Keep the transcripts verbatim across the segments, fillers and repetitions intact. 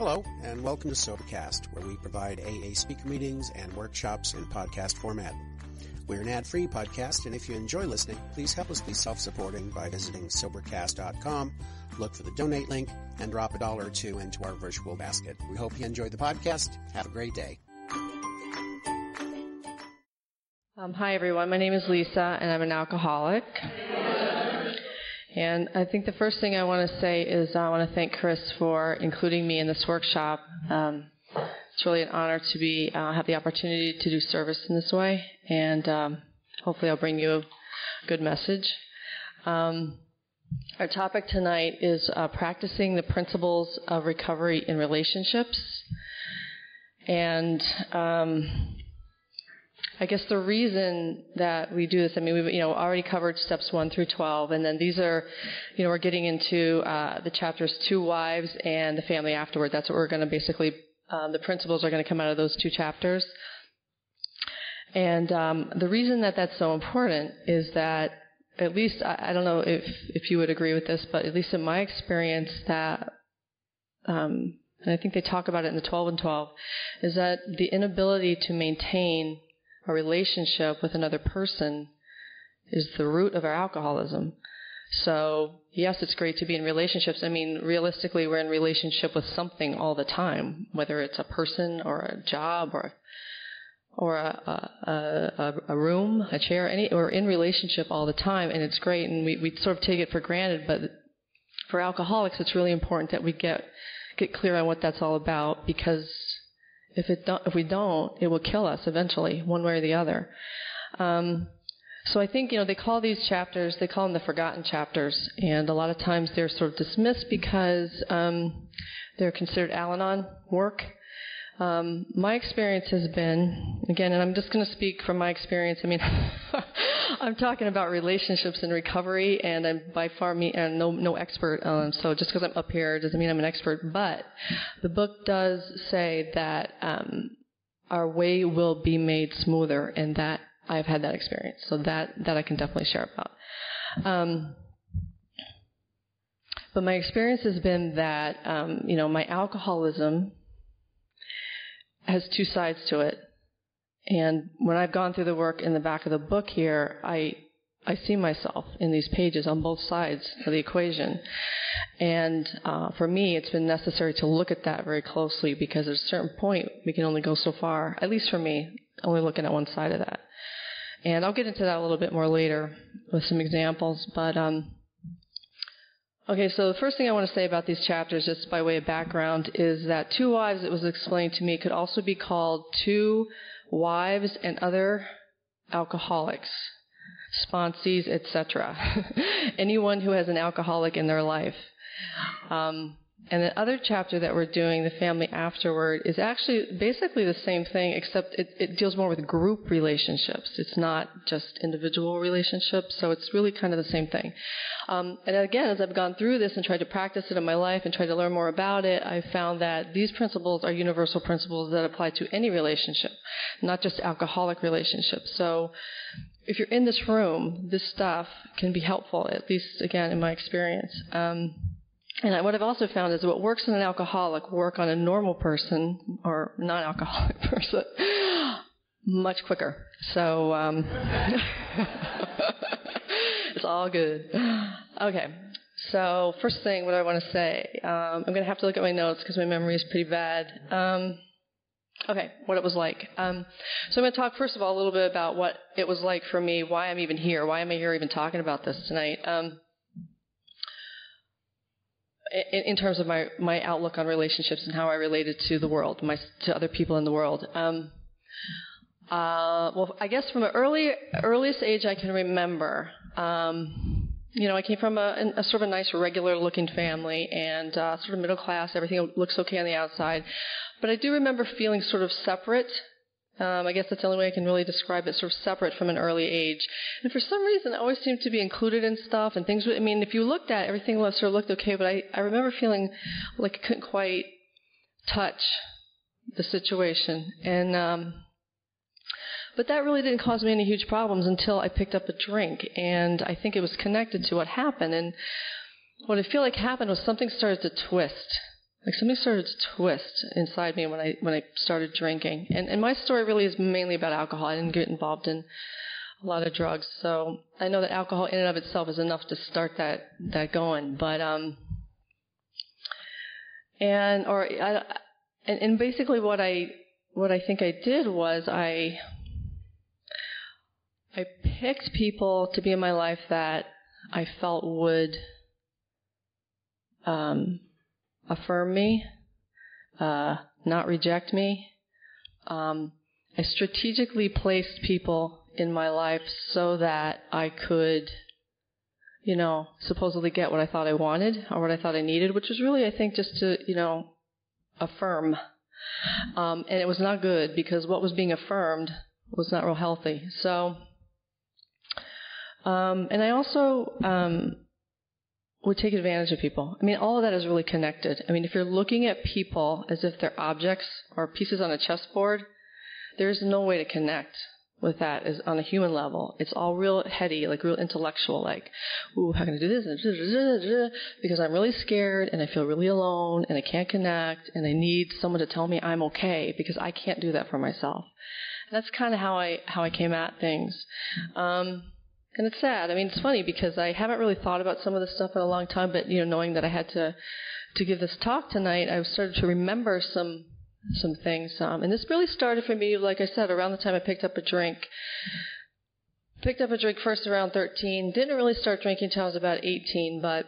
Hello, and welcome to SoberCast, where we provide A A speaker meetings and workshops in podcast format. We're an ad-free podcast, and if you enjoy listening, please help us be self-supporting by visiting SoberCast dot com, look for the donate link, and drop a dollar or two into our virtual basket. We hope you enjoyed the podcast. Have a great day. Um, hi, everyone. My name is Lisa, and I'm an alcoholic. And I think the first thing I want to say is I want to thank Chris for including me in this workshop. Um, it's really an honor to be uh, have the opportunity to do service in this way, and um, hopefully I'll bring you a good message. Um, our topic tonight is uh, practicing the principles of recovery in relationships. And um, I guess the reason that we do this, I mean, we've you know, already covered steps one through twelve, and then these are, you know, we're getting into uh, the chapters two wives and the family afterward. That's what we're going to basically, um, the principles are going to come out of those two chapters. And um, the reason that that's so important is that, at least, I, I don't know if, if you would agree with this, but at least in my experience that, um, and I think they talk about it in the twelve and twelve, is that the inability to maintain a relationship with another person is the root of our alcoholism. So, yes, it's great to be in relationships. I mean, realistically, we're in relationship with something all the time, whether it's a person or a job or or a, a, a, a room, a chair, any, we're in relationship all the time, and it's great, and we, we sort of take it for granted, but for alcoholics, it's really important that we get get clear on what that's all about, because If it don't, if we don't, it will kill us eventually, one way or the other. Um, so I think, you know, they call these chapters, they call them the forgotten chapters, and a lot of times they're sort of dismissed because um, they're considered Al-Anon work. Um, my experience has been, again, and I'm just going to speak from my experience. I mean, I'm talking about relationships and recovery, and I'm by far me, and no, no expert. Um, so just because I'm up here doesn't mean I'm an expert. But the book does say that um, our way will be made smoother, and that I've had that experience. So that that I can definitely share about. Um, but my experience has been that um, you know, my alcoholism has two sides to it. And when I've gone through the work in the back of the book here, I I see myself in these pages on both sides of the equation. And uh, for me, it's been necessary to look at that very closely, because at a certain point, we can only go so far, at least for me, only looking at one side of that. And I'll get into that a little bit more later with some examples. But um, okay, so the first thing I want to say about these chapters, just by way of background, is that two wives, it was explained to me, could also be called two wives and other alcoholics, sponsees, et cetera Anyone who has an alcoholic in their life. Um, and the other chapter that we're doing, the family afterward, is actually basically the same thing, except it, it deals more with group relationships. It's not just individual relationships, so it's really kind of the same thing. Um, and again, as I've gone through this and tried to practice it in my life and tried to learn more about it, I've found that these principles are universal principles that apply to any relationship, not just alcoholic relationships. So if you're in this room, this stuff can be helpful, at least, again, in my experience. Um, and what I've also found is what works on an alcoholic will work on a normal person or non-alcoholic person much quicker. So um it's all good. Okay, so first thing, what do I want to say? Um, I'm going to have to look at my notes because my memory is pretty bad. Um, okay, what it was like. Um, so I'm going to talk, first of all, a little bit about what it was like for me, why I'm even here, why am I here even talking about this tonight, um, in, in terms of my, my outlook on relationships and how I related to the world, my, to other people in the world. Um, uh, well, I guess from the early, earliest age I can remember, um, you know, I came from a, a sort of a nice, regular-looking family, and uh, sort of middle class. Everything looks okay on the outside. But I do remember feeling sort of separate. Um, I guess that's the only way I can really describe it, sort of separate from an early age. And for some reason, I always seemed to be included in stuff and things. I mean, if you looked at it, everything sort of looked okay, but I, I remember feeling like I couldn't quite touch the situation. And um, but that really didn't cause me any huge problems until I picked up a drink, and I think it was connected to what happened. And what I feel like happened was something started to twist. like something started to twist inside me when I when I started drinking. And and my story really is mainly about alcohol. I didn't get involved in a lot of drugs, so I know that alcohol in and of itself is enough to start that that going. But um, and or I and, and basically what I what I think I did was I I picked people to be in my life that I felt would um. affirm me, uh, not reject me. Um, I strategically placed people in my life so that I could, you know, supposedly get what I thought I wanted or what I thought I needed, which was really, I think, just to, you know, affirm. Um, and it was not good because what was being affirmed was not real healthy. So, um, and I also... Um, would take advantage of people. I mean, all of that is really connected. I mean, if you're looking at people as if they're objects or pieces on a chessboard, there's no way to connect with that as on a human level. It's all real heady, like real intellectual, like, ooh, how can I do this? Because I'm really scared and I feel really alone and I can't connect and I need someone to tell me I'm okay because I can't do that for myself. And that's kind of how I, how I came at things. Um, And it's sad. I mean, it's funny because I haven't really thought about some of this stuff in a long time, but, you know, knowing that I had to to give this talk tonight, I started to remember some some things. Um, and this really started for me, like I said, around the time I picked up a drink. Picked up a drink first around thirteen. Didn't really start drinking until I was about eighteen, but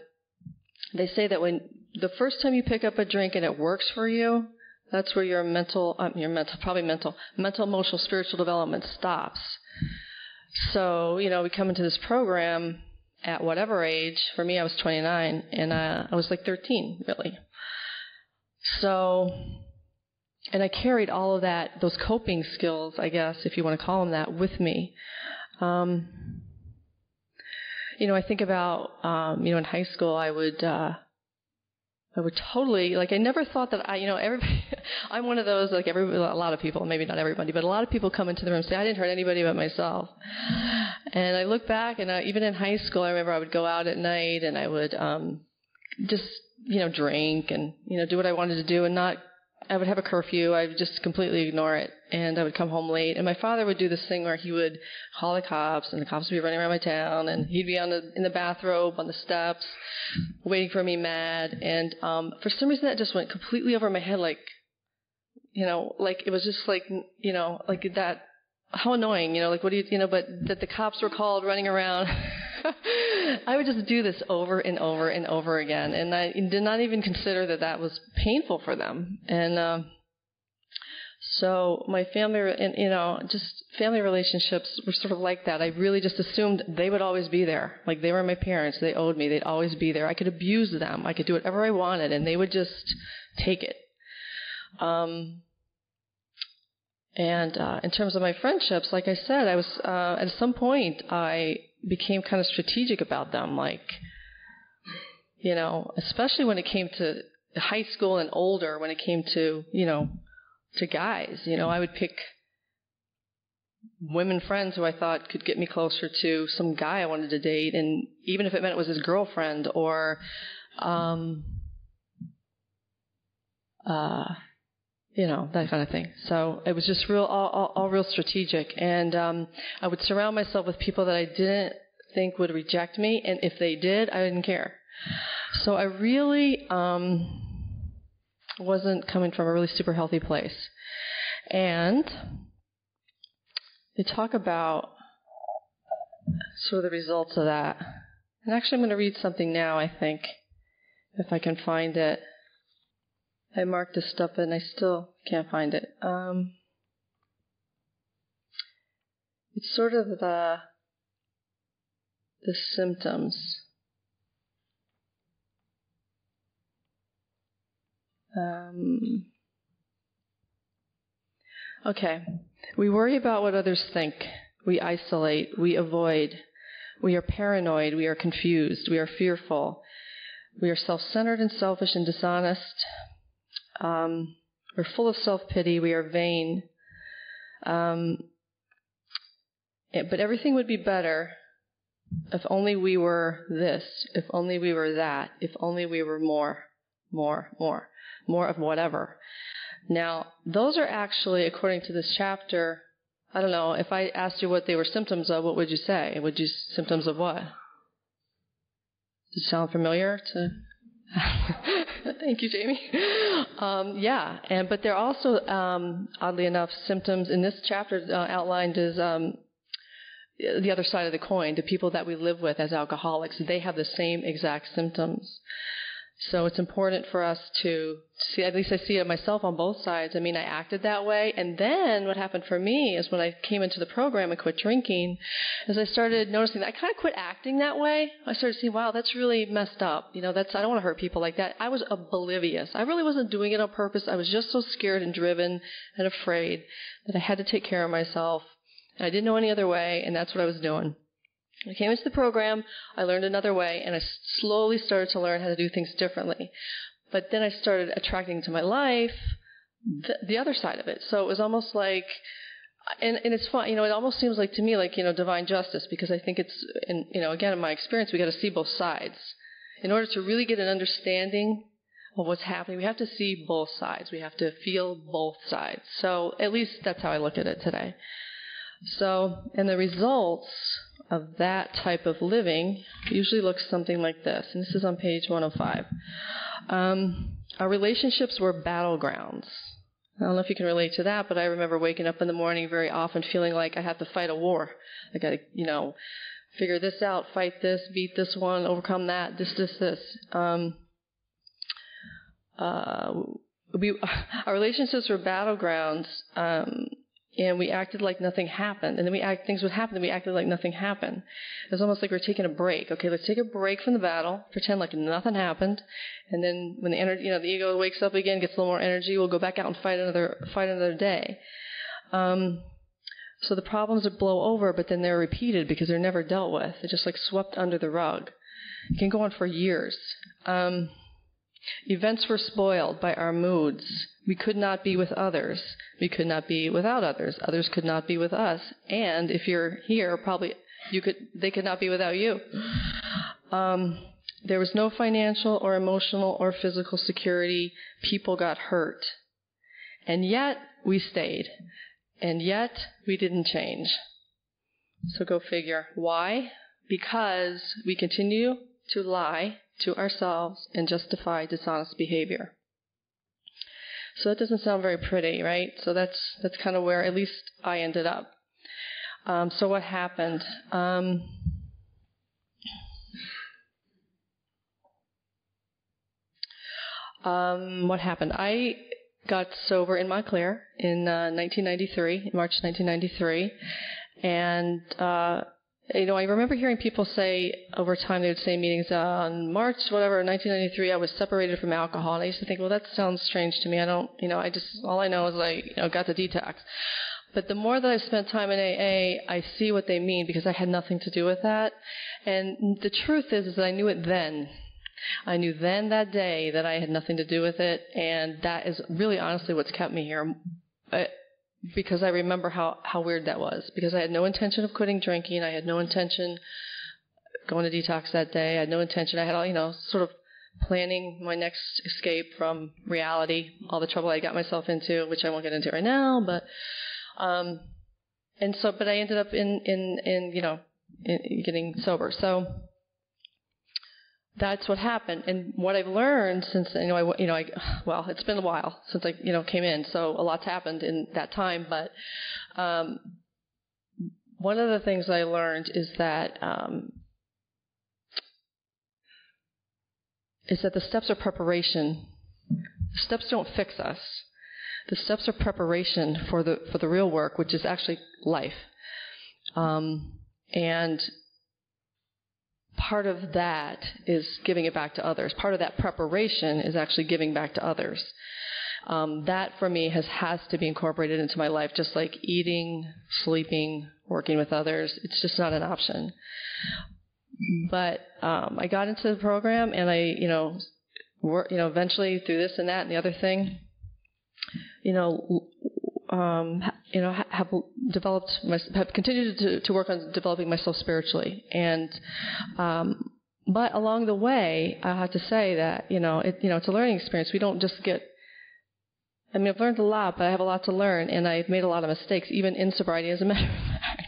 they say that when the first time you pick up a drink and it works for you, that's where your mental, um, your mental, probably mental, mental, emotional, spiritual development stops. So, you know, we come into this program at whatever age. For me, I was twenty-nine, and uh, I was like thirteen, really. So, and I carried all of that, those coping skills, I guess, if you want to call them that, with me. Um, you know, I think about, um, you know, in high school, I would... Uh, I would totally, like, I never thought that I, you know, everybody, I'm one of those, like, every, a lot of people, maybe not everybody, but a lot of people come into the room and say, I didn't hurt anybody but myself. And I look back, and I, even in high school, I remember I would go out at night, and I would um, just, you know, drink and, you know, do what I wanted to do and not, I would have a curfew. I would just completely ignore it, and I would come home late. And my father would do this thing where he would call the cops, and the cops would be running around my town, and he'd be on the, in the bathrobe on the steps waiting for me mad. And um, for some reason, that just went completely over my head, like, you know, like it was just like, you know, like that, how annoying, you know, like what do you, you know, but that the cops were called running around. I would just do this over and over and over again, and I did not even consider that that was painful for them. And um, so my family, and you know, just family relationships were sort of like that. I really just assumed they would always be there. Like they were my parents. They owed me. They'd always be there. I could abuse them. I could do whatever I wanted, and they would just take it. Um, and uh, in terms of my friendships, like I said, I was uh, at some point I... became kind of strategic about them, like, you know, especially when it came to high school and older, when it came to, you know, to guys, you know, I would pick women friends who I thought could get me closer to some guy I wanted to date, and even if it meant it was his girlfriend or, um, uh, you know, that kind of thing. So it was just real, all, all, all real strategic. And um, I would surround myself with people that I didn't think would reject me. And if they did, I didn't care. So I really um, wasn't coming from a really super healthy place. And they talk about sort of the results of that. And actually, I'm going to read something now, I think, if I can find it. I marked this stuff and I still can't find it. Um, it's sort of the the symptoms. Um, okay. We worry about what others think. We isolate. We avoid. We are paranoid. We are confused. We are fearful. We are self-centered and selfish and dishonest. Um, we're full of self-pity. We are vain. Um, it, but everything would be better if only we were this, if only we were that, if only we were more. more, more, more of whatever. Now, those are actually, according to this chapter, I don't know, if I asked you what they were symptoms of, what would you say? Would you, symptoms of what? Does it sound familiar to... Thank you, Jamie. Um, yeah, and but they're also, um, oddly enough, symptoms in this chapter uh, outlined as um, the other side of the coin, the people that we live with as alcoholics. They have the same exact symptoms. So it's important for us to see, at least I see it myself on both sides. I mean, I acted that way. And then what happened for me is when I came into the program and quit drinking, as I started noticing that I kind of quit acting that way, I started seeing, wow, that's really messed up. You know, that's, I don't want to hurt people like that. I was oblivious. I really wasn't doing it on purpose. I was just so scared and driven and afraid that I had to take care of myself. And I didn't know any other way, and that's what I was doing. I came into the program, I learned another way, and I slowly started to learn how to do things differently. But then I started attracting to my life the, the other side of it. So it was almost like, and, and it's fun, you know, it almost seems like to me like, you know, divine justice, because I think it's, and, you know, again, in my experience, we got to see both sides. In order to really get an understanding of what's happening, we have to see both sides. We have to feel both sides. So at least that's how I look at it today. So, and the results of that type of living usually looks something like this. And this is on page one oh five. Um, our relationships were battlegrounds. I don't know if you can relate to that, but I remember waking up in the morning very often feeling like I have to fight a war. I got to, you know, figure this out, fight this, beat this one, overcome that, this, this, this. Um, uh, we, our relationships were battlegrounds. Um, And we acted like nothing happened. And then we act, things would happen, and we acted like nothing happened. It was almost like we were taking a break. Okay, let's take a break from the battle, pretend like nothing happened. And then when the energy, you know, the ego wakes up again, gets a little more energy, we'll go back out and fight another, fight another day. Um, so the problems would blow over, but then they're repeated because they're never dealt with. They're just like swept under the rug. It can go on for years. Um, events were spoiled by our moods. We could not be with others. We could not be without others. Others could not be with us. And if you're here, probably you could. They could not be without you. Um, there was no financial or emotional or physical security. People got hurt. And yet we stayed. And yet we didn't change. So go figure. Why? Because we continue to lie to ourselves and justify dishonest behavior. So that doesn't sound very pretty, right? So that's that's kind of where at least I ended up. Um, so what happened? Um, um, what happened? I got sober in Montclair in uh, nineteen ninety-three, in March nineteen ninety-three, and uh, you know, I remember hearing people say over time, they would say in meetings, uh, on March, whatever, nineteen ninety-three, I was separated from alcohol. And I used to think, well, that sounds strange to me. I don't, you know, I just, all I know is I, you know, got the detox. But the more that I spent time in A A, I see what they mean, because I had nothing to do with that. And the truth is, is that I knew it then. I knew then that day that I had nothing to do with it. And that is really honestly what's kept me here. I, Because I remember how, how weird that was. Because I had no intention of quitting drinking. I had no intention going to detox that day. I had no intention. I had all, you know, sort of planning my next escape from reality, all the trouble I got myself into, which I won't get into right now. But, um, and so, but I ended up in, in, in you know, in getting sober. So that's what happened. And what I've learned since, you know, I, you know, I, well, it's been a while since I, you know, came in. So a lot's happened in that time. But um, one of the things I learned is that, um, is that the steps are preparation. The steps don't fix us. The steps are preparation for the, for the real work, which is actually life. Um, and part of that is giving it back to others. Part of that preparation is actually giving back to others. Um, that, for me, has, has to be incorporated into my life, just like eating, sleeping, working with others. It's just not an option. But um, I got into the program, and I, you know, wor- you know, eventually through this and that and the other thing, you know, Um, you know, have developed, my, have continued to, to work on developing myself spiritually, and um, But along the way, I have to say that, you know, it, you know, it's a learning experience. We don't just get, I mean, I've learned a lot, but I have a lot to learn, and I've made a lot of mistakes, even in sobriety, as a matter of fact.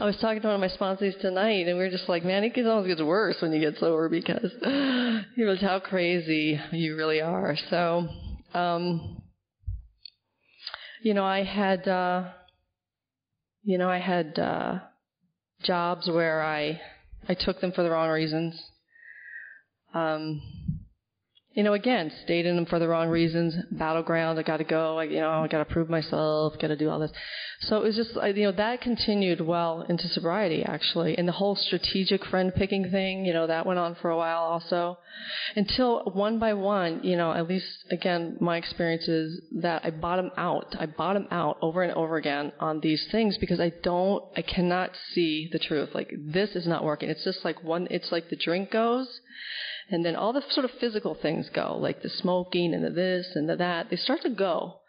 I was talking to one of my sponsors tonight, and we were just like, man, it almost gets worse when you get sober, because it was how crazy you really are. So, um, you know, I had, uh, you know, I had uh, jobs where I, I took them for the wrong reasons. Um, you know, again, stayed in them for the wrong reasons. Battleground, I got to go. I, you know, I got to prove myself. Got to do all this. So it was just, you know, that continued well into sobriety, actually. And the whole strategic friend-picking thing, you know, that went on for a while also. Until one by one, you know, at least, again, my experience is that I bottom out. I bottom out over and over again on these things because I don't, I cannot see the truth. Like, this is not working. It's just like one, it's like the drink goes. And then all the sort of physical things go, like the smoking and the this and the that. They start to go.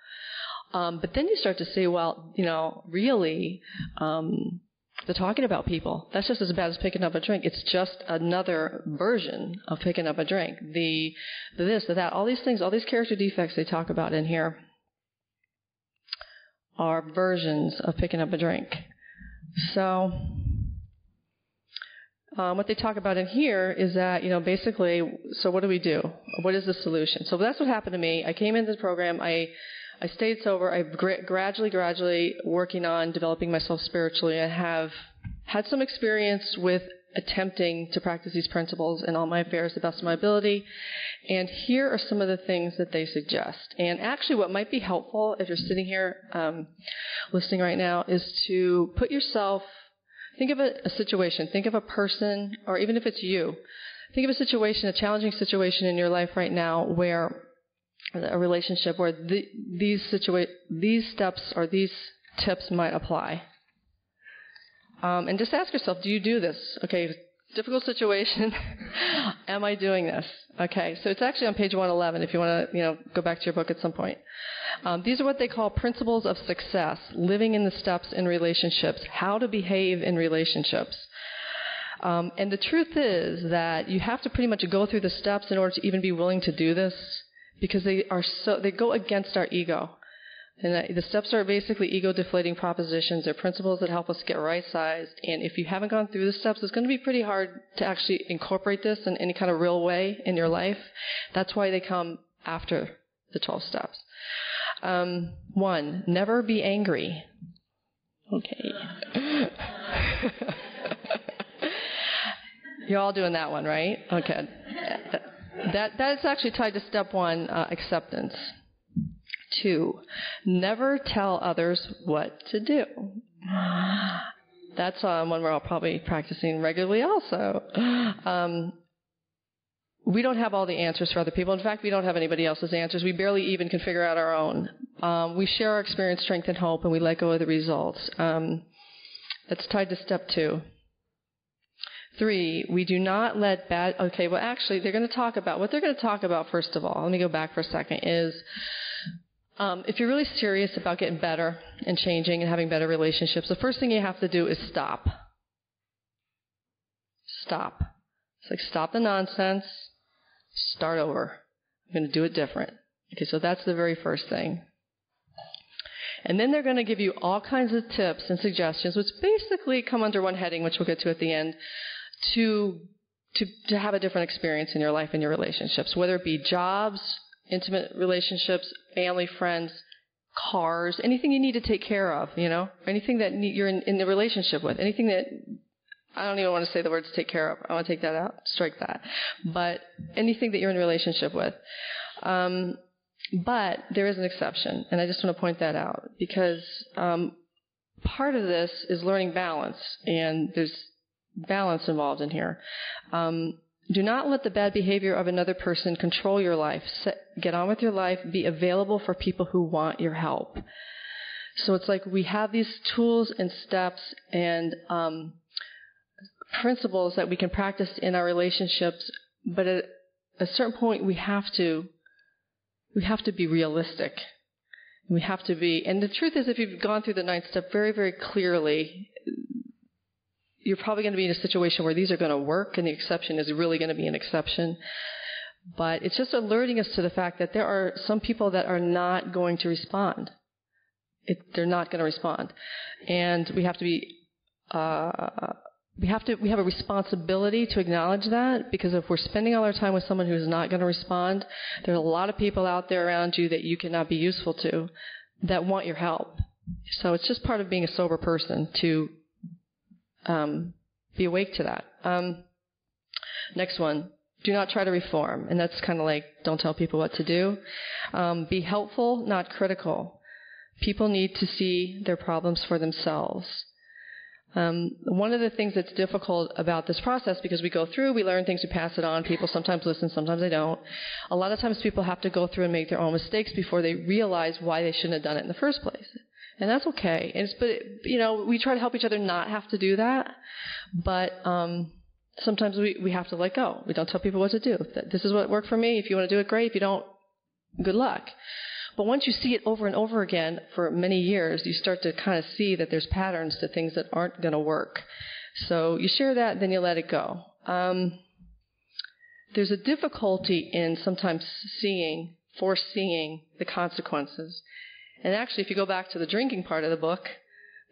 Um, but then you start to see, well, you know, really, um, the talking about people, that's just as bad as picking up a drink. It's just another version of picking up a drink. The, the this, the that, all these things, all these character defects they talk about in here are versions of picking up a drink. So... Um, what they talk about in here is that, you know, basically, so what do we do? What is the solution? So that's what happened to me. I came into the program. I I stayed sober. I gra- gradually, gradually working on developing myself spiritually. I have had some experience with attempting to practice these principles in all my affairs to the best of my ability. And here are some of the things that they suggest. And actually what might be helpful if you're sitting here um, listening right now is to put yourself... Think of a, a situation. Think of a person, or even if it's you, think of a situation, a challenging situation in your life right now where a relationship where the, these situa- these steps or these tips might apply. Um, and just ask yourself, do you do this? Okay, difficult situation. Am I doing this? Okay, so it's actually on page one eleven if you want to, you know, go back to your book at some point. Um, these are what they call principles of success, living in the steps in relationships, how to behave in relationships. Um, and the truth is that you have to pretty much go through the steps in order to even be willing to do this, because they are so, they go against our ego. And the steps are basically ego-deflating propositions. They're principles that help us get right-sized. And if you haven't gone through the steps, it's going to be pretty hard to actually incorporate this in any kind of real way in your life. That's why they come after the twelve steps. Um, one, never be angry. Okay. You're all doing that one, right? Okay. That, that's actually tied to step one, uh, acceptance. Two, never tell others what to do. That's um, one we're all probably practicing regularly also. Um, we don't have all the answers for other people. In fact, we don't have anybody else's answers. We barely even can figure out our own. Um, we share our experience, strength, and hope, and we let go of the results. Um, that's tied to step two. Three, we do not let bad... Okay, well, actually, they're going to talk about... What they're going to talk about, first of all, let me go back for a second, is... Um, if you're really serious about getting better and changing and having better relationships, the first thing you have to do is stop. Stop. It's like stop the nonsense, start over. I'm going to do it different. Okay, so that's the very first thing. And then they're going to give you all kinds of tips and suggestions, which basically come under one heading, which we'll get to at the end, to to, to have a different experience in your life and your relationships, whether it be jobs, intimate relationships, family, friends, cars, anything you need to take care of, you know, anything that you're in, in the relationship with, anything that, I don't even want to say the words take care of. I want to take that out, strike that. But anything that you're in a relationship with. Um, but there is an exception, and I just want to point that out, because um, part of this is learning balance, and there's balance involved in here. Um Do not let the bad behavior of another person control your life. Get on with your life. Be available for people who want your help. So it's like we have these tools and steps and um, principles that we can practice in our relationships, but at a certain point we have to we have to be realistic. We have to be, and the truth is, if you've gone through the ninth step very, very clearly, you're probably going to be in a situation where these are going to work, and the exception is really going to be an exception. But it's just alerting us to the fact that there are some people that are not going to respond. It, they're not going to respond. And we have to be... Uh, We have to. We have a responsibility to acknowledge that, because if we're spending all our time with someone who's not going to respond, there are a lot of people out there around you that you cannot be useful to, that want your help. So it's just part of being a sober person to um, be awake to that. Um, next one. Do not try to reform, and that's kind of like don't tell people what to do. Um, be helpful, not critical. People need to see their problems for themselves. Um, one of the things that's difficult about this process, because we go through, we learn things, we pass it on. People sometimes listen, sometimes they don't. A lot of times people have to go through and make their own mistakes before they realize why they shouldn't have done it in the first place. And that's okay. And it's, but, it, you know, we try to help each other not have to do that. But um, sometimes we, we have to let go. We don't tell people what to do. This is what worked for me. If you want to do it, great. If you don't, good luck. But once you see it over and over again for many years, you start to kind of see that there's patterns to things that aren't going to work. So you share that, then you let it go. Um, there's a difficulty in sometimes seeing, foreseeing the consequences. And actually, if you go back to the drinking part of the book,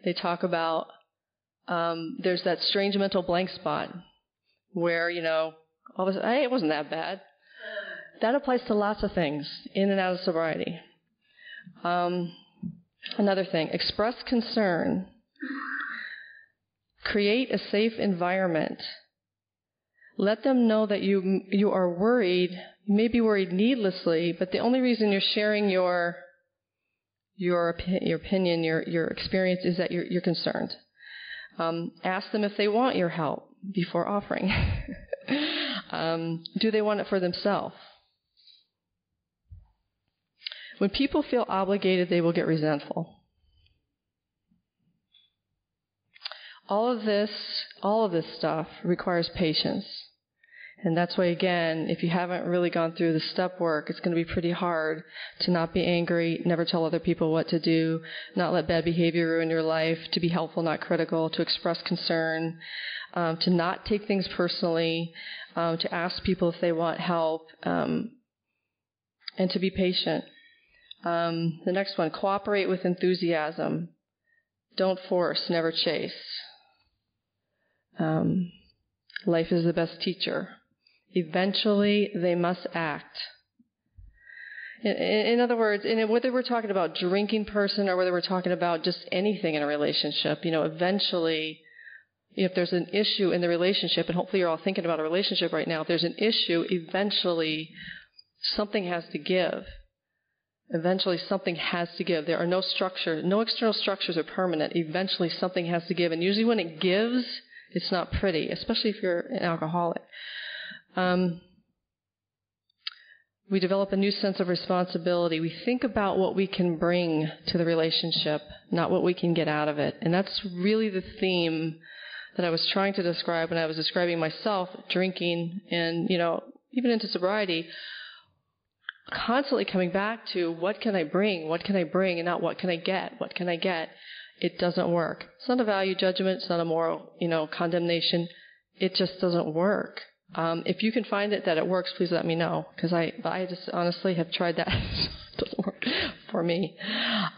they talk about um, there's that strange mental blank spot where, you know, all of a sudden, hey, it wasn't that bad. That applies to lots of things in and out of sobriety. Um, another thing, express concern. Create a safe environment. Let them know that you you are worried. You may be worried needlessly, but the only reason you're sharing your your your opinion, your your experience, is that you're you're concerned. Um, ask them if they want your help before offering. um, do they want it for themselves? When people feel obligated, they will get resentful. All of this, all of this stuff requires patience. And that's why, again, if you haven't really gone through the step work, it's going to be pretty hard to not be angry, never tell other people what to do, not let bad behavior ruin your life, to be helpful, not critical, to express concern, um, to not take things personally, um, to ask people if they want help, um, and to be patient. Um, the next one, cooperate with enthusiasm. Don't force, never chase. Um, life is the best teacher. Eventually, they must act. In, in other words, and whether we're talking about drinking person or whether we're talking about just anything in a relationship, you know, eventually, if there's an issue in the relationship, and hopefully you're all thinking about a relationship right now, if there's an issue, eventually something has to give. Eventually something has to give. There are no structure, no external structures are permanent. Eventually something has to give. And usually when it gives, it's not pretty, especially if you're an alcoholic. Um, we develop a new sense of responsibility. We think about what we can bring to the relationship, not what we can get out of it. And that's really the theme that I was trying to describe when I was describing myself, drinking, and, you know, even into sobriety. Constantly coming back to what can I bring, what can I bring, and not what can I get, what can I get. It doesn't work. It's not a value judgment. It's not a moral, you know, condemnation. It just doesn't work. Um, if you can find it that it works, please let me know, because I, I just honestly have tried that. It doesn't work for me.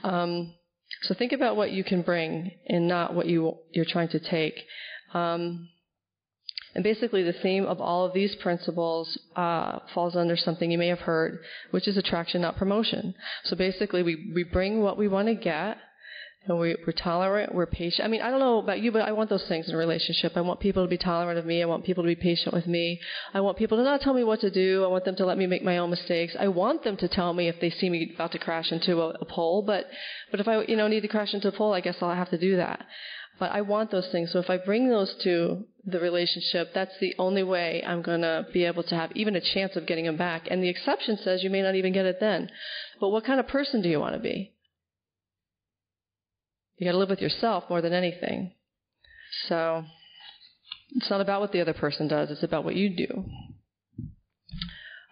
Um, so think about what you can bring and not what you you're trying to take. Um, And basically the theme of all of these principles uh, falls under something you may have heard, which is attraction, not promotion. So basically we, we bring what we want to get, and we, we're tolerant, we're patient. I mean, I don't know about you, but I want those things in a relationship. I want people to be tolerant of me. I want people to be patient with me. I want people to not tell me what to do. I want them to let me make my own mistakes. I want them to tell me if they see me about to crash into a, a pole. But, but if I you know, need to crash into a pole, I guess I'll have to do that. But I want those things. So if I bring those to the relationship, that's the only way I'm going to be able to have even a chance of getting them back. And the exception says you may not even get it then. But what kind of person do you want to be? You got to live with yourself more than anything. So it's not about what the other person does. It's about what you do.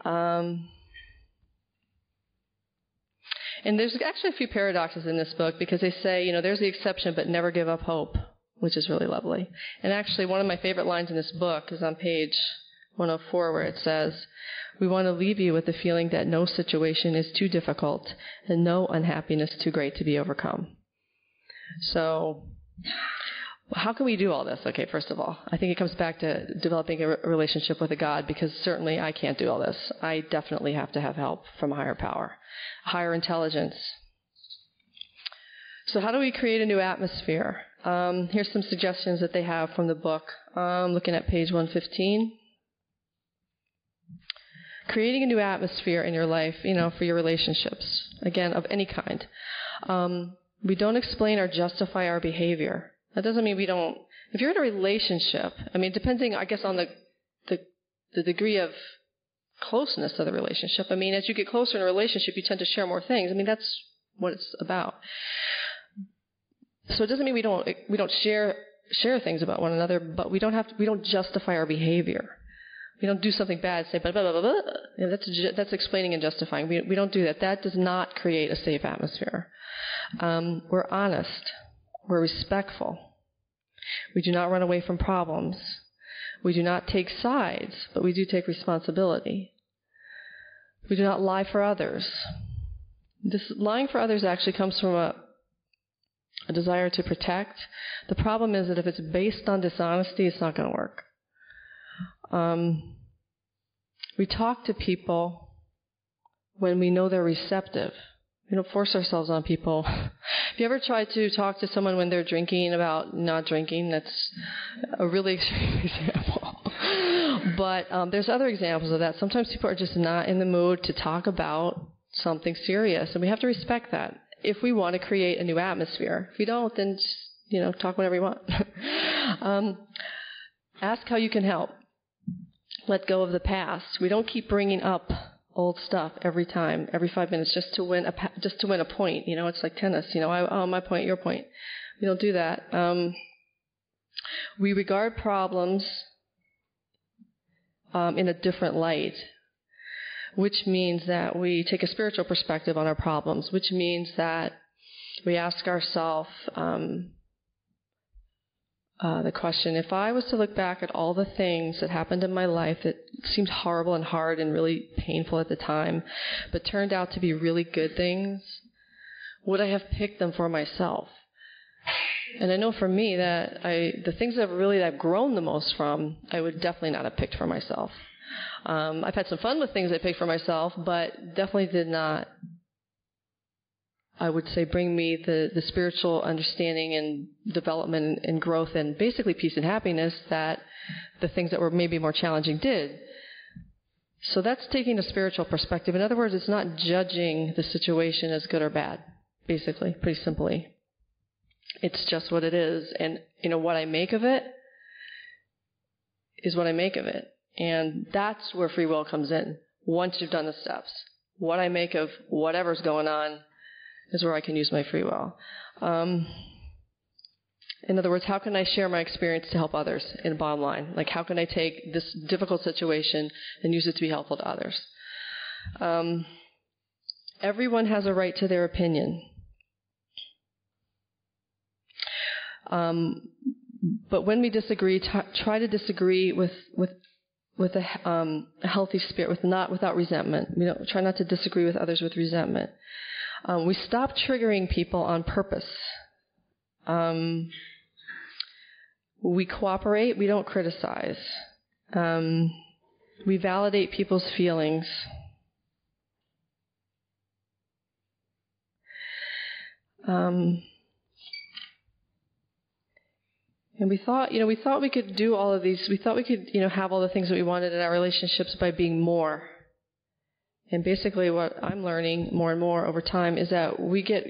Um... And there's actually a few paradoxes in this book, because they say, you know, there's the exception, but never give up hope. which is really lovely. And actually, one of my favorite lines in this book is on page one oh four, where it says, "We want to leave you with the feeling that no situation is too difficult and no unhappiness too great to be overcome." So how can we do all this? Okay, first of all, I think it comes back to developing a relationship with a God, because certainly I can't do all this. I definitely have to have help from a higher power, higher intelligence. So how do we create a new atmosphere? Um, here's some suggestions that they have from the book. Um, looking at page one fifteen. Creating a new atmosphere in your life, you know, for your relationships, again, of any kind. Um, we don't explain or justify our behavior. That doesn't mean we don't. If you're in a relationship, I mean, depending, I guess, on the, the the degree of closeness of the relationship. I mean, as you get closer in a relationship, you tend to share more things. I mean, that's what it's about. So it doesn't mean we don't we don't share share things about one another, but we don't have to, we don't justify our behavior. We don't do something bad, say blah blah blah blah. You know, that's that's explaining and justifying. We we don't do that. That does not create a safe atmosphere. Um, we're honest. We're respectful. We do not run away from problems. We do not take sides, but we do take responsibility. We do not lie for others. This lying for others actually comes from a, a desire to protect. The problem is that if it's based on dishonesty, it's not going to work. Um, we talk to people when we know they're receptive. We don't force ourselves on people. If you ever try to talk to someone when they're drinking about not drinking, that's a really extreme example. But um, there's other examples of that. Sometimes people are just not in the mood to talk about something serious, and we have to respect that if we want to create a new atmosphere. If we don't, then just, you know, talk whenever you want. um, ask how you can help. Let go of the past. We don't keep bringing up old stuff every time, every five minutes, just to win a pa just to win a point. You know, it's like tennis. You know, I, oh, my point, your point. We don't do that. Um, we regard problems um, in a different light, which means that we take a spiritual perspective on our problems. Which means that we ask ourselves Um, Uh, the question, if I was to look back at all the things that happened in my life that seemed horrible and hard and really painful at the time, but turned out to be really good things, would I have picked them for myself? And I know for me that I, the things that really I've grown the most from, I would definitely not have picked for myself. Um, I've had some fun with things I picked for myself, but definitely did not, I would say, bring me the, the spiritual understanding and development and growth and basically peace and happiness that the things that were maybe more challenging did. So that's taking a spiritual perspective. In other words, it's not judging the situation as good or bad, basically, pretty simply. It's just what it is. And, you know, what I make of it is what I make of it. And that's where free will comes in, once you've done the steps. What I make of whatever's going on is where I can use my free will. Um, in other words, how can I share my experience to help others, in the bottom line? Like, how can I take this difficult situation and use it to be helpful to others? Um, everyone has a right to their opinion. Um, but when we disagree, try to disagree with, with with a, um, a healthy spirit, with not without resentment. You know, try not to disagree with others with resentment. Um, we stop triggering people on purpose. Um, we cooperate. We don't criticize. Um, we validate people's feelings. Um, and we thought, you know, we thought we could do all of these. We thought we could, you know, have all the things that we wanted in our relationships by being more. And basically what I'm learning more and more over time is that we get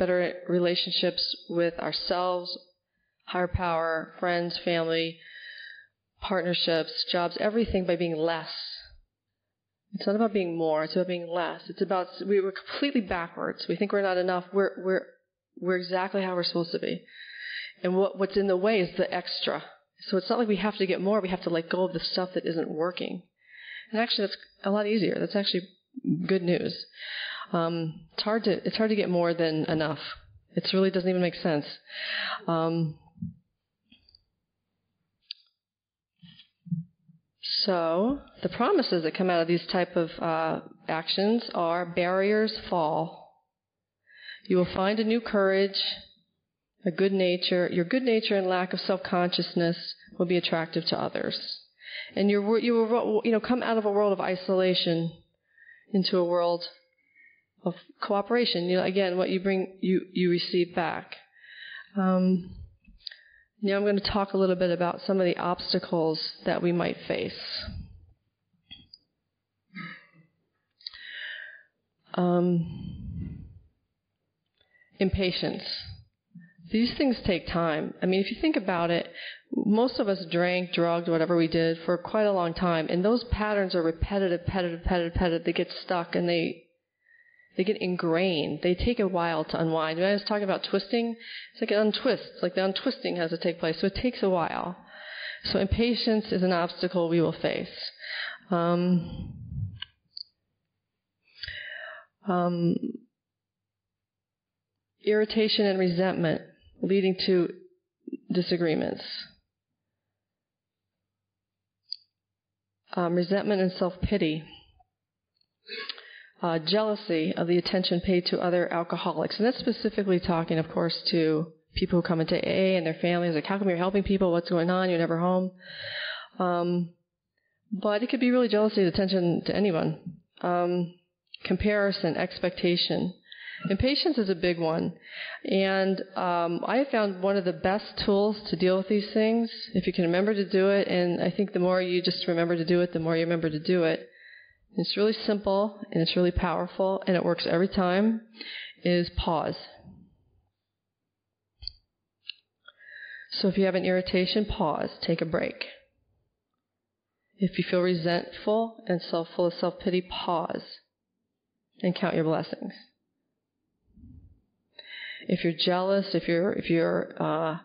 better relationships with ourselves, higher power, friends, family, partnerships, jobs, everything by being less. It's not about being more, it's about being less. It's about, we were completely backwards. We think we're not enough. We're, we're, we're exactly how we're supposed to be. And what, what's in the way is the extra. So it's not like we have to get more. We have to let go of the stuff that isn't working. And actually that's a lot easier. That's actually good news. Um, it's hard to it's hard to get more than enough. It really doesn't even make sense. Um, So the promises that come out of these type of uh, actions are barriers fall. You will find a new courage, a good nature. Your good nature and lack of self-consciousness will be attractive to others. And you're, you will you know, come out of a world of isolation into a world of cooperation. You know, again, what you bring, you, you receive back. Um, now I'm going to talk a little bit about some of the obstacles that we might face. Um, impatience. These things take time. I mean, if you think about it, most of us drank, drugged, whatever we did for quite a long time, and those patterns are repetitive, repetitive, repetitive, repetitive. They get stuck and they they get ingrained. They take a while to unwind. When I was talking about twisting, it's like it untwists. Like the untwisting has to take place, so it takes a while. So impatience is an obstacle we will face. Um, um, irritation and resentment, leading to disagreements. Um, resentment and self-pity. Uh, jealousy of the attention paid to other alcoholics. And that's specifically talking, of course, to people who come into A A and their families. Like, how come you're helping people? What's going on? You're never home. Um, but it could be really jealousy of attention to anyone. Um, comparison, expectation. Impatience is a big one, and um, I have found one of the best tools to deal with these things, if you can remember to do it, and I think the more you just remember to do it, the more you remember to do it. It's really simple, and it's really powerful, and it works every time, is pause. So if you have an irritation, pause, take a break. If you feel resentful and self full of self-pity, pause, and count your blessings. If you're jealous, if you're if you're uh,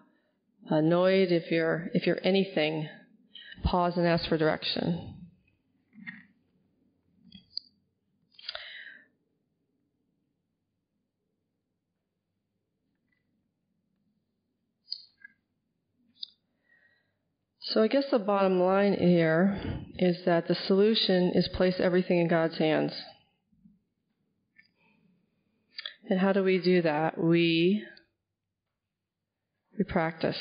annoyed, if you're if you're anything, pause and ask for direction. So I guess the bottom line here is that the solution is place everything in God's hands. And how do we do that? We, we practice.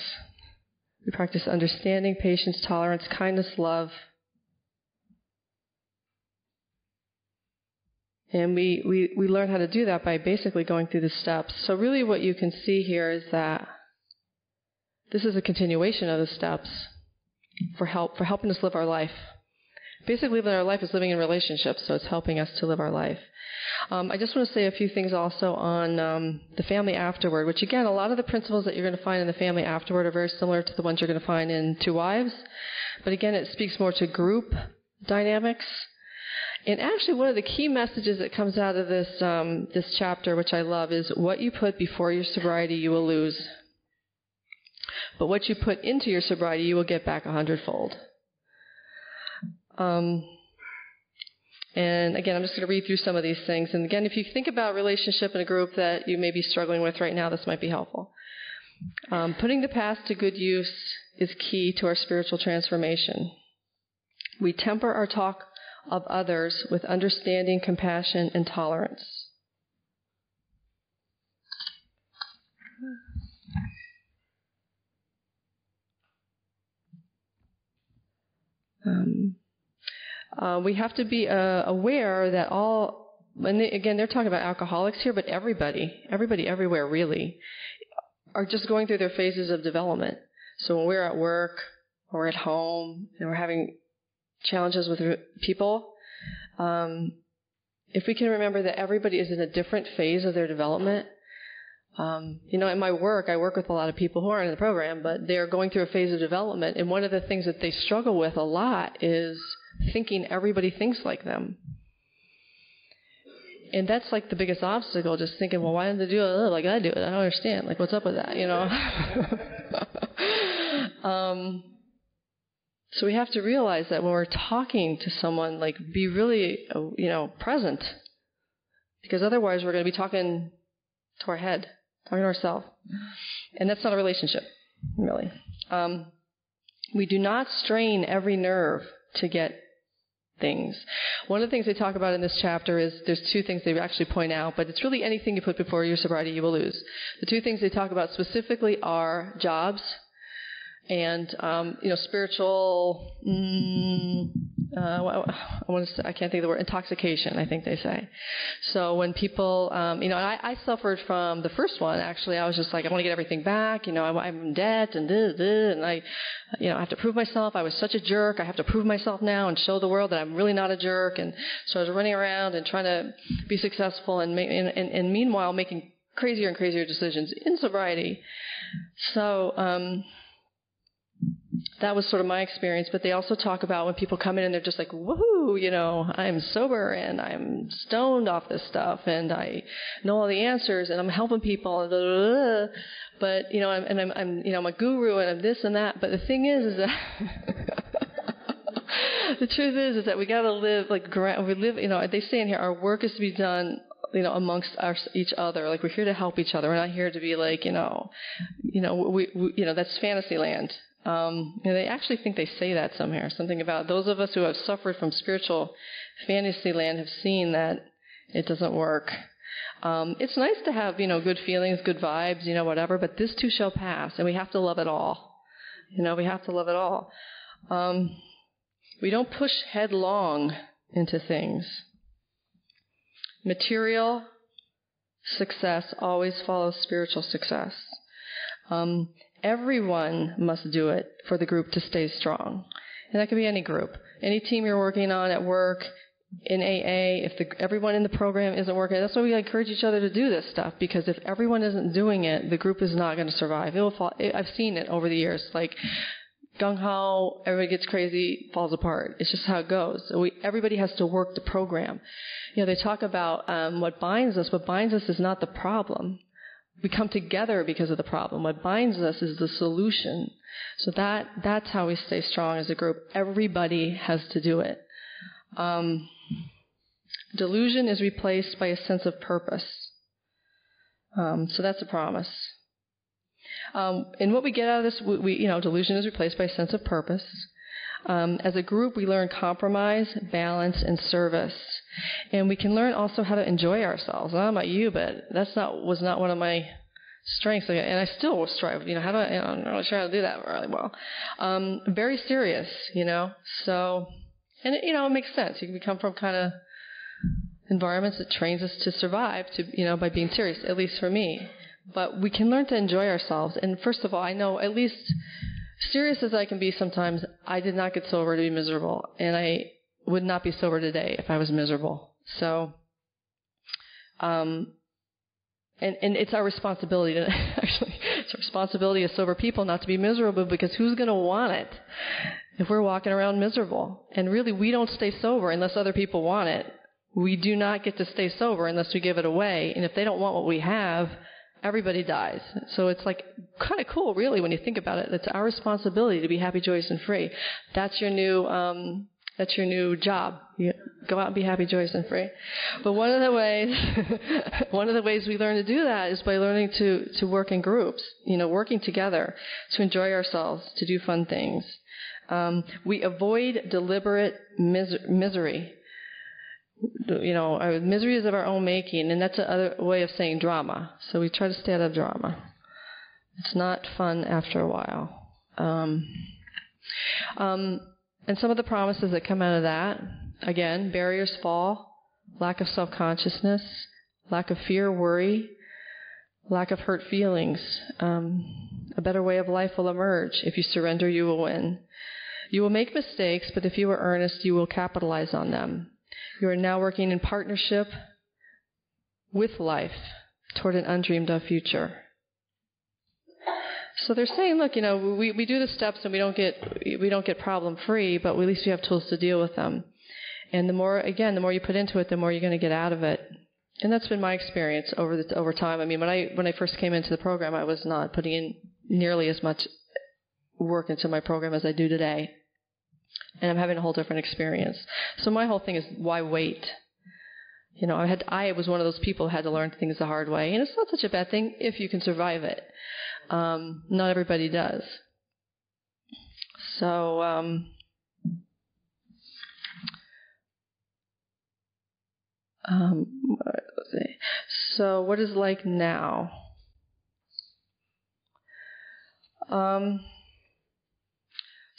We practice understanding, patience, tolerance, kindness, love. And we, we, we learn how to do that by basically going through the steps. So really what you can see here is that this is a continuation of the steps for help, for helping us live our life. Basically, living our life is living in relationships, so it's helping us to live our life. Um, I just want to say a few things also on um, the family afterward, which, again, a lot of the principles that you're going to find in the family afterward are very similar to the ones you're going to find in Two Wives. But, again, it speaks more to group dynamics. And actually, one of the key messages that comes out of this, um, this chapter, which I love, is what you put before your sobriety, you will lose. But what you put into your sobriety, you will get back a hundredfold. Um, and again, I'm just going to read through some of these things. And again, if you think about a relationship in a group that you may be struggling with right now, this might be helpful. Um, putting the past to good use is key to our spiritual transformation. We temper our talk of others with understanding, compassion, and tolerance. Um, uh, we have to be uh, aware that all, and they, again, they're talking about alcoholics here, but everybody, everybody everywhere really, are just going through their phases of development. So when we're at work or we're at home and we're having challenges with people, um, if we can remember that everybody is in a different phase of their development. Um, you know, in my work, I work with a lot of people who are in the program, but they're going through a phase of development. And one of the things that they struggle with a lot is thinking everybody thinks like them. And that's like the biggest obstacle, just thinking, well, why didn't they do it like I do it? I don't understand. Like, what's up with that, you know? um, so we have to realize that when we're talking to someone, like, be really, you know, present. Because otherwise we're going to be talking to our head. Talking to ourselves. And that's not a relationship, really. Um, we do not strain every nerve to get things. One of the things they talk about in this chapter is there's two things they actually point out, but it's really anything you put before your sobriety you will lose. The two things they talk about specifically are jobs and um, you know, spiritual. Mm, uh, I want to say, I can't think of the word, intoxication, I think they say. So when people, um, you know, I, I suffered from the first one. Actually, I was just like, I want to get everything back. You know, I, I'm in debt, and this, this, and I, you know, I have to prove myself. I was such a jerk. I have to prove myself now and show the world that I'm really not a jerk. And so I was running around and trying to be successful, and and, and, and meanwhile making crazier and crazier decisions in sobriety. So. Um, That was sort of my experience, but they also talk about when people come in and they're just like, woohoo, you know, I'm sober and I'm stoned off this stuff and I know all the answers and I'm helping people, and blah, blah, blah, but, you know, I'm, and I'm, I'm, you know, I'm a guru and I'm this and that. But the thing is, is that the truth is, is that we got to live like, we live, you know, they say in here, our work is to be done, you know, amongst our, each other. Like, we're here to help each other. We're not here to be like, you know, you know, we, we you know, that's fantasy land. Um, and they actually think they say that somewhere, something about those of us who have suffered from spiritual fantasy land have seen that it doesn't work. Um, it's nice to have, you know, good feelings, good vibes, you know, whatever, but this too shall pass, and we have to love it all. You know, we have to love it all. Um, we don't push headlong into things. Material success always follows spiritual success. Um, Everyone must do it for the group to stay strong. And that could be any group, any team you're working on at work, in A A, if the, everyone in the program isn't working. That's why we encourage each other to do this stuff, because if everyone isn't doing it, the group is not going to survive. It will fall. I've seen it over the years. Like, gung-ho, everybody gets crazy, falls apart. It's just how it goes. We, everybody has to work the program. You know, they talk about um, what binds us. What binds us is not the problem. We come together because of the problem. What binds us is the solution. So that that's how we stay strong as a group. Everybody has to do it. Um, delusion is replaced by a sense of purpose. Um, so that's a promise. Um, and what we get out of this, we, we you know, delusion is replaced by a sense of purpose. Um, as a group, we learn compromise, balance, and service. And we can learn also how to enjoy ourselves. I don't know about you, but that's not was not one of my strengths. And I still strive. You know, how do I, you know, I'm not really sure how to do that really well. Um, very serious, you know. So, and, it, you know, it makes sense. You can come from kind of environments that trains us to survive, to you know, by being serious, at least for me. But we can learn to enjoy ourselves. And first of all, I know at least... serious as I can be sometimes, I did not get sober to be miserable, and I would not be sober today if I was miserable. So, um, and, and it's our responsibility to, actually, it's our responsibility as sober people not to be miserable, because who's going to want it if we're walking around miserable? And really, we don't stay sober unless other people want it. We do not get to stay sober unless we give it away, and if they don't want what we have, everybody dies. So it's like kind of cool, really, when you think about it. It's our responsibility to be happy, joyous, and free. That's your new um, that's your new job. You go out and be happy, joyous, and free. But one of the ways one of the ways we learn to do that is by learning to to work in groups. You know, working together to enjoy ourselves, to do fun things. Um, we avoid deliberate mis- misery. You know, our misery is of our own making, and that's another way of saying drama. So we try to stay out of drama. It's not fun after a while. Um, um, and some of the promises that come out of that, again, barriers fall, lack of self-consciousness, lack of fear, worry, lack of hurt feelings. Um, a better way of life will emerge. If you surrender, you will win. You will make mistakes, but if you are earnest, you will capitalize on them. You are now working in partnership with life toward an undreamed of future. So they're saying, look, you know, we, we do the steps and we don't get we don't get problem free, but at least we have tools to deal with them. And the more, again, the more you put into it, the more you're going to get out of it. And that's been my experience over the, over time. I mean, when I when I first came into the program, I was not putting in nearly as much work into my program as I do today. And I'm having a whole different experience. So my whole thing is, why wait? You know, I had I was one of those people who had to learn things the hard way, and it's not such a bad thing if you can survive it. Um, not everybody does. So um, Um, so what is like now? Um,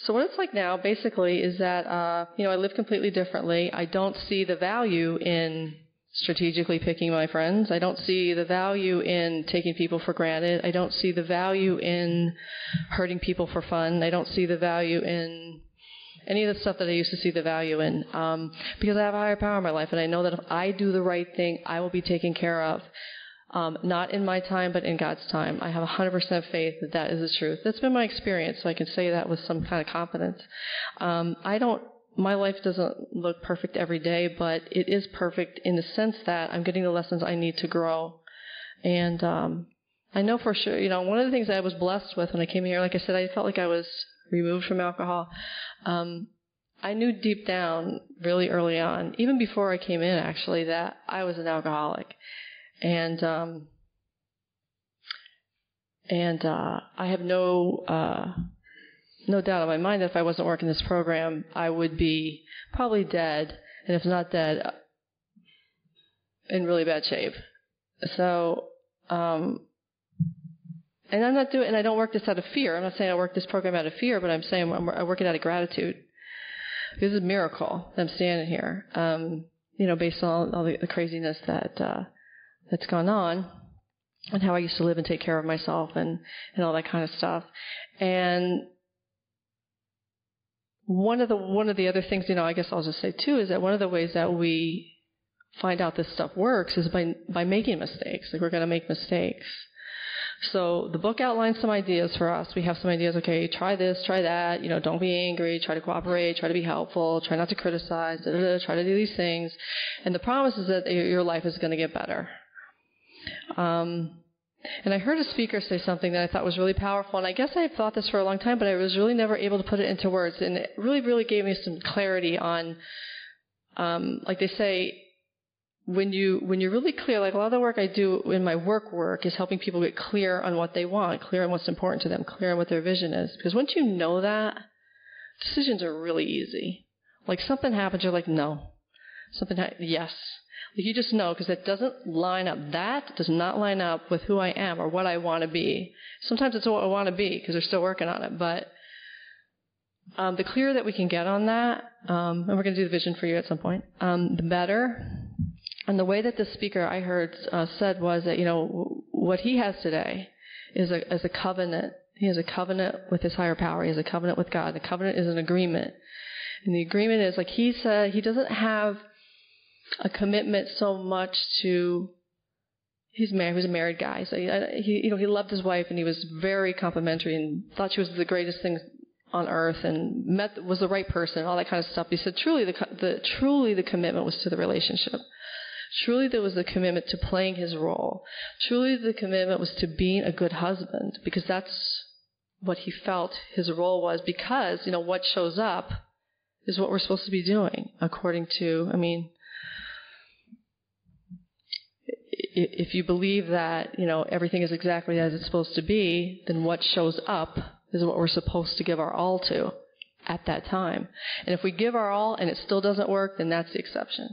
so what it's like now basically is that, uh, you know, I live completely differently. I don't see the value in strategically picking my friends. I don't see the value in taking people for granted. I don't see the value in hurting people for fun. I don't see the value in any of the stuff that I used to see the value in, um, because I have a higher power in my life, and I know that if I do the right thing, I will be taken care of, um, not in my time, but in God's time. I have one hundred percent faith that that is the truth. That's been my experience, so I can say that with some kind of confidence. Um, I don't, my life doesn't look perfect every day, but it is perfect in the sense that I'm getting the lessons I need to grow, and um, I know for sure, you know, one of the things that I was blessed with when I came here, like I said, I felt like I was removed from alcohol. Um, I knew deep down, really early on, even before I came in, actually, that I was an alcoholic, and um, and uh, I have no uh, no doubt in my mind that if I wasn't working this program, I would be probably dead, and if not dead, in really bad shape. So. Um, And I'm not doing, and I don't work this out of fear. I'm not saying I work this program out of fear, but I'm saying I'm, I work it out of gratitude. This is a miracle that I'm standing here, um, you know, based on all, all the, the craziness that uh, that's gone on, and how I used to live and take care of myself, and and all that kind of stuff. And one of the one of the other things, you know, I guess I'll just say too, is that one of the ways that we find out this stuff works is by by making mistakes. Like, we're going to make mistakes. So the book outlines some ideas for us. We have some ideas, okay, try this, try that, you know, don't be angry, try to cooperate, try to be helpful, try not to criticize, da, da, da, try to do these things. And the promise is that your life is going to get better. Um, and I heard a speaker say something that I thought was really powerful, and I guess I had thought this for a long time, but I was really never able to put it into words. And it really, really gave me some clarity on, um, like they say, When you when you're really clear, like a lot of the work I do in my work work is helping people get clear on what they want, clear on what's important to them, clear on what their vision is. Because once you know that, decisions are really easy. Like, something happens, you're like, no. Something ha- yes. Like, you just know, because that doesn't line up. That does not line up with who I am or what I want to be. Sometimes it's what I want to be because they're still working on it, but um, the clearer that we can get on that, um, and we're going to do the vision for you at some point, um, the better. And the way that the speaker I heard uh, said was that, you know, what he has today is a, is a covenant. He has a covenant with his higher power. He has a covenant with God. The covenant is an agreement. And the agreement is, like he said, he doesn't have a commitment so much to, he's married, he was a married guy. So, he, he, you know, he loved his wife, and he was very complimentary and thought she was the greatest thing on earth, and met, was the right person, all that kind of stuff. He said truly the, the truly the commitment was to the relationship. Truly, there was the commitment to playing his role. Truly, the commitment was to being a good husband, because that's what he felt his role was, because, you know, what shows up is what we're supposed to be doing, according to, I mean, if you believe that, you know, everything is exactly as it's supposed to be, then what shows up is what we're supposed to give our all to at that time. And if we give our all and it still doesn't work, then that's the exception.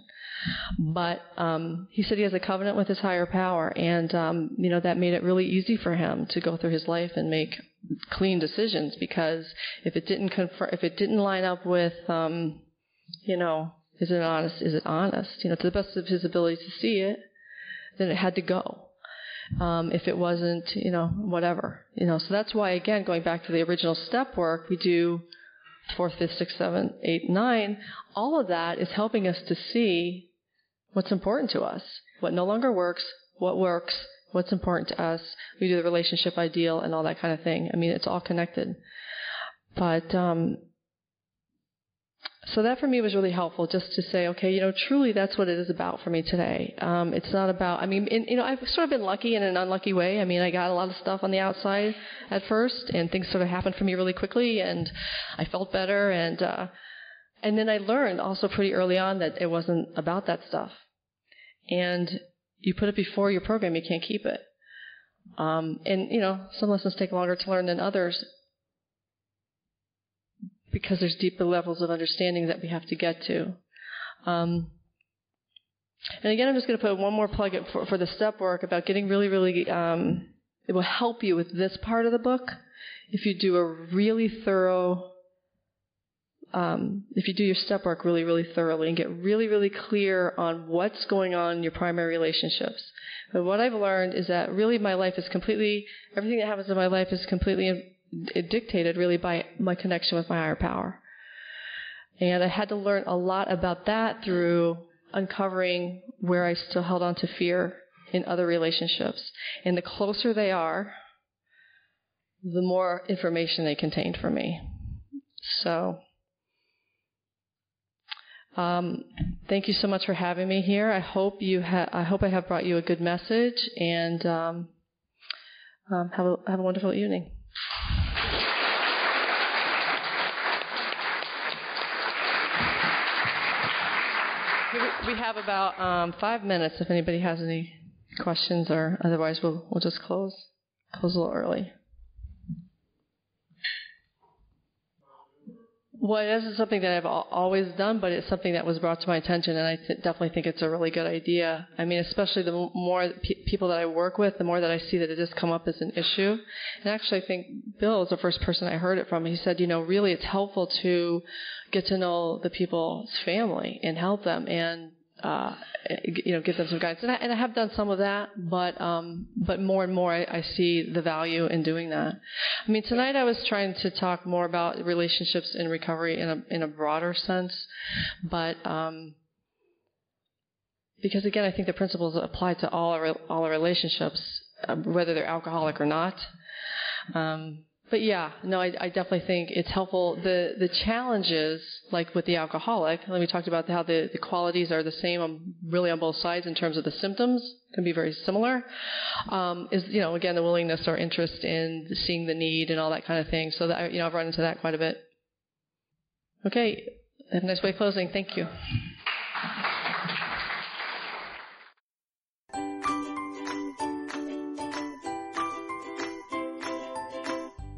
But um, he said he has a covenant with his higher power, and um, you know, that made it really easy for him to go through his life and make clean decisions, because if it didn't confer- if it didn't line up with, um, you know, is it honest? Is it honest? You know, to the best of his ability to see it, then it had to go. Um, if it wasn't, you know, whatever, you know. So that's why, again, going back to the original step work, we do four, fifth, six, seven, eight, nine. All of that is helping us to see what's important to us, what no longer works, what works, what's important to us. We do the relationship ideal and all that kind of thing. I mean, it's all connected. But um, so that for me was really helpful, just to say, okay, you know, truly that's what it is about for me today. Um, it's not about, I mean, and, you know, I've sort of been lucky in an unlucky way. I mean, I got a lot of stuff on the outside at first, and things sort of happened for me really quickly, and I felt better, and uh, and then I learned also pretty early on that it wasn't about that stuff. And you put it before your program, you can't keep it. Um, and, you know, some lessons take longer to learn than others, because there's deeper levels of understanding that we have to get to. Um, And again, I'm just going to put one more plug in for, for the step work about getting really, really, um, it will help you with this part of the book if you do a really thorough, um, if you do your step work really, really thoroughly and get really, really clear on what's going on in your primary relationships. But what I've learned is that really my life is completely, everything that happens in my life is completely dictated really by my connection with my higher power. And I had to learn a lot about that through uncovering where I still held on to fear in other relationships. And the closer they are, the more information they contained for me. So, um, thank you so much for having me here. I hope you ha- I hope I have brought you a good message, and um, um, have a, have a wonderful evening. We have about um, five minutes if anybody has any questions, or otherwise we'll we'll just close close a little early. Well, this is something that I've always done, but it's something that was brought to my attention, and I th- definitely think it's a really good idea. I mean, especially the more pe- people that I work with, the more that I see that it has come up as an issue. And actually, I think Bill is the first person I heard it from. He said, you know, really it's helpful to get to know the people's family and help them and, uh, you know, give them some guidance. And I, and I have done some of that, but um, but more and more I, I see the value in doing that. I mean, tonight I was trying to talk more about relationships in recovery in a in a broader sense, but um, because again, I think the principles apply to all our, all our relationships, uh, whether they're alcoholic or not. Um, but yeah, no, I, I definitely think it's helpful. The the challenges, like with the alcoholic, and we talked about how the, the qualities are the same on, really on both sides in terms of the symptoms, can be very similar, um, is, you know, again, the willingness or interest in seeing the need and all that kind of thing. So, that, you know, I've run into that quite a bit. Okay, have a nice way of closing. Thank you.